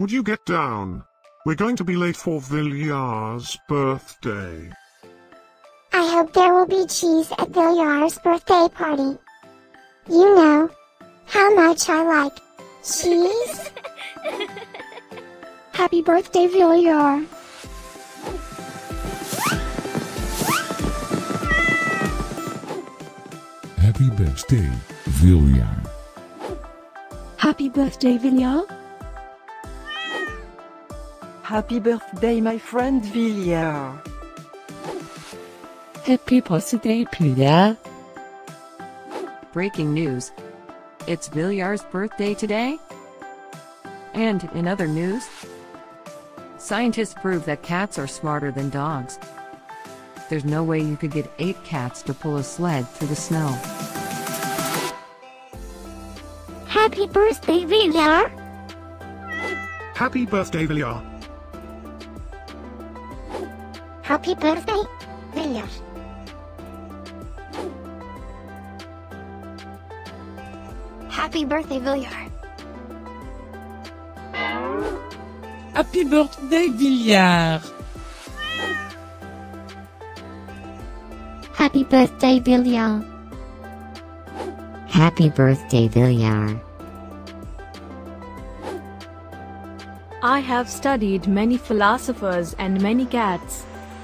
Would you get down? We're going to be late for Viljar's birthday. I hope there will be cheese at Viljar's birthday party. You know how much I like cheese. Happy birthday, Viljar. Happy birthday, Viljar. Happy birthday, Viljar. Happy birthday, my friend Viljar. Happy birthday, Viljar. Breaking news. It's Viljar's birthday today. And in other news, scientists prove that cats are smarter than dogs. There's no way you could get 8 cats to pull a sled through the snow. Happy birthday, Viljar! Happy birthday, Viljar! Happy birthday, Viljar! Happy birthday, Viljar! Happy birthday, Viljar! Happy birthday, Viljar! Happy birthday, Viljar! I have studied many philosophers and many cats.